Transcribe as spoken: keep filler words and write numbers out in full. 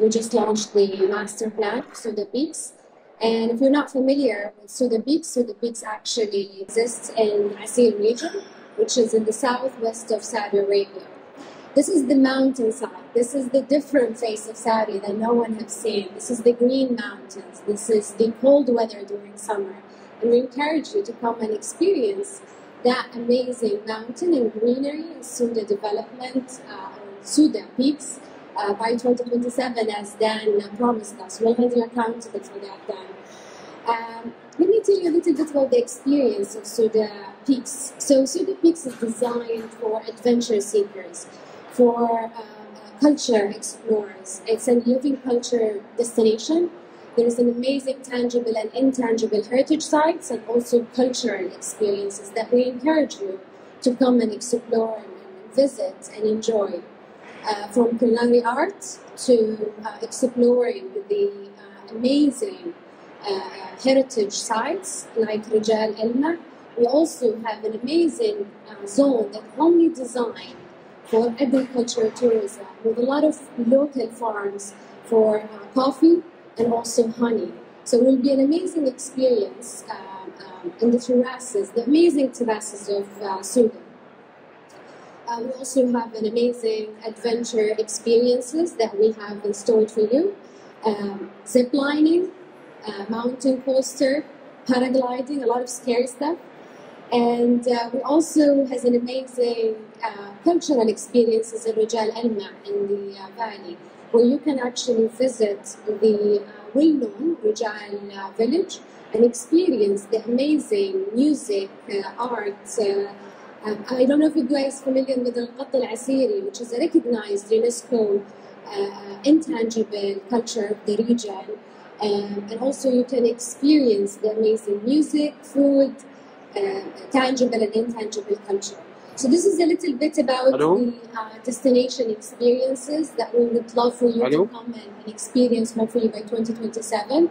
We just launched the master plan for Soudah Peaks. And if you're not familiar with Soudah Peaks, Soudah Peaks actually exists in Asir region, which is in the southwest of Saudi Arabia. This is the mountainside. This is the different face of Saudi that no one has seen. This is the green mountains. This is the cold weather during summer. And we encourage you to come and experience that amazing mountain and greenery in Soudah Development, uh, Soudah Peaks, uh, by twenty twenty-seven, as Dan promised us. We'll hold you accountable for that, Dan. Um, let me tell you a little bit about the experience of Soudah Peaks. So Soudah Peaks is designed for adventure seekers, for uh, culture explorers. It's a living culture destination. There's an amazing tangible and intangible heritage sites and also cultural experiences that we encourage you to come and explore and visit and enjoy. Uh, from culinary art to uh, exploring the uh, amazing uh, heritage sites like Rijal Alma, we also have an amazing uh, zone that's only designed for agricultural tourism with a lot of local farms for uh, coffee, and also honey. So it will be an amazing experience um, um, in the terraces, the amazing terraces of uh, Soudah. Uh, we also have an amazing adventure experiences that we have in store for you. Um, zip lining, uh, mountain coaster, paragliding, a lot of scary stuff. And uh, we also has an amazing uh, cultural experiences in Rijal Alma in the uh, valley, where you can actually visit the uh, well-known Rijal uh, village and experience the amazing music, uh, art. Uh, um, I don't know if you guys are familiar with Al Qat Al Asiri, which is a recognized UNESCO uh, intangible culture of the region. Um, and also you can experience the amazing music, food, uh, tangible and intangible culture. So this is a little bit about Hello? the uh, destination experiences that we would love for you Hello? to come and experience hopefully by twenty twenty-seven.